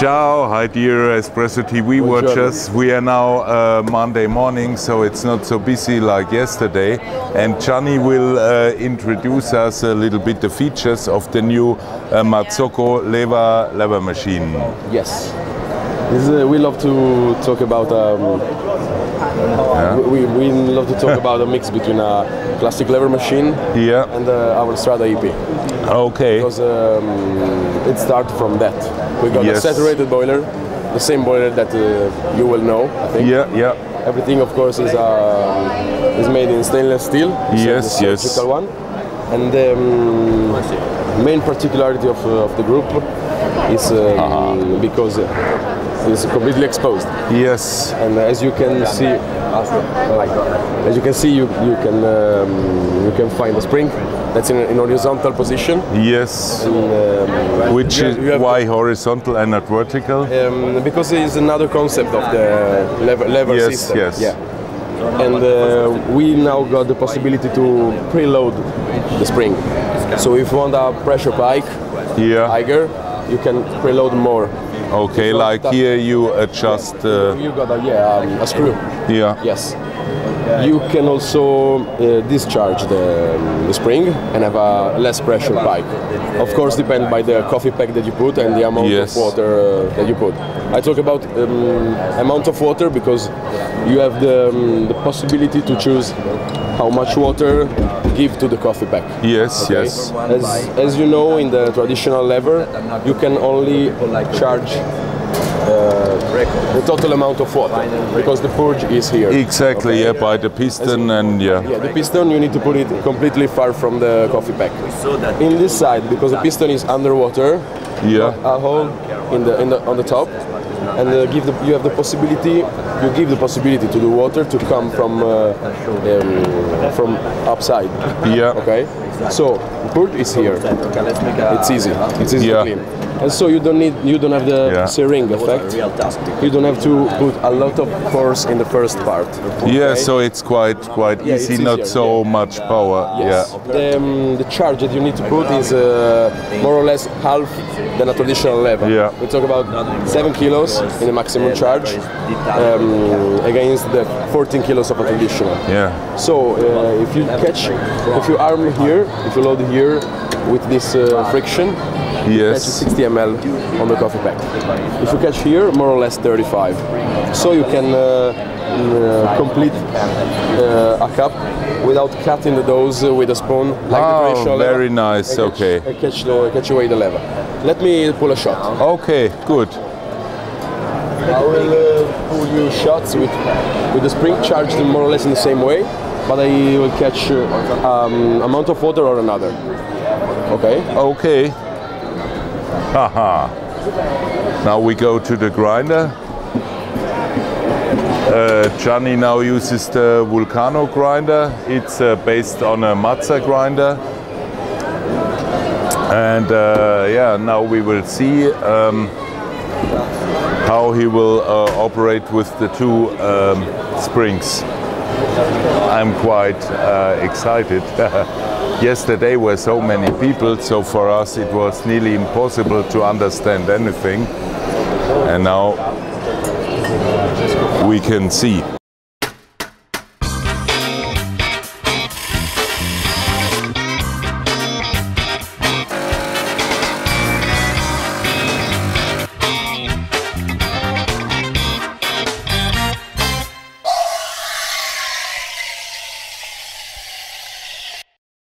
Ciao, hi dear Espresso TV watchers. We are now Monday morning, so it's not so busy like yesterday. And Gianni will introduce us a little bit the features of the new Marzocco Leva machine. Yes, this is, we love to talk about. We love to talk about a mix between a classic lever machine and our Strata EP. Okay. Because it started from that. We got a saturated boiler, the same boiler that you will know, I think. Yeah. Everything, of course, is made in stainless steel. Yes. The one. And the main particularity of the group is because. It's completely exposed. Yes. And as you can see, you can find a spring that's in horizontal position. Yes. And, which is why horizontal and not vertical? Because it is another concept of the lever system. Yes. Yeah. And we now got the possibility to preload the spring. So if you want a pressure pike, higher, you can preload more. Okay, like here you adjust. You got a screw. Yeah. Yes. You can also discharge the spring and have a less pressure pike. Of course, depend by the coffee pack that you put and the amount of water that you put. I talk about amount of water because you have the possibility to choose how much water give to the coffee pack. Yes. As you know, in the traditional lever, you can only charge the total amount of water because the purge is here. Exactly, okay? By the piston and the piston you need to put it completely far from the coffee pack. In this side, because the piston is underwater, a hole on the top. And you give the possibility to the water to come from upside. Yeah. Okay. So purge is here. It's easy. It's easy to clean. And so you don't have the syringe effect. You don't have to put a lot of force in the first part. Okay? Yeah. So it's quite easy. It's not so much power. Yes. Yeah. The charge that you need to put is more or less half than a traditional lever. Yeah. We talk about 7 kilos. In the maximum charge against the 14 kilos of a traditional. Yeah. So if you arm here, if you load here with this friction, you catch 60 ml on the coffee pack. If you catch here, more or less 35. So you can complete a cup without cutting the dose with a spoon like the traditional lever. Very nice. Catch away the lever. Let me pull a shot. Okay, good. I will pull you shots with the spring charged more or less in the same way, but I will catch amount of water or another. Okay? Okay. Haha. Now we go to the grinder. Gianni now uses the Vulcano grinder. It's based on a Mazza grinder. And now we will see how he will operate with the two springs. I'm quite excited. Yesterday were so many people, so for us it was nearly impossible to understand anything. And now we can see.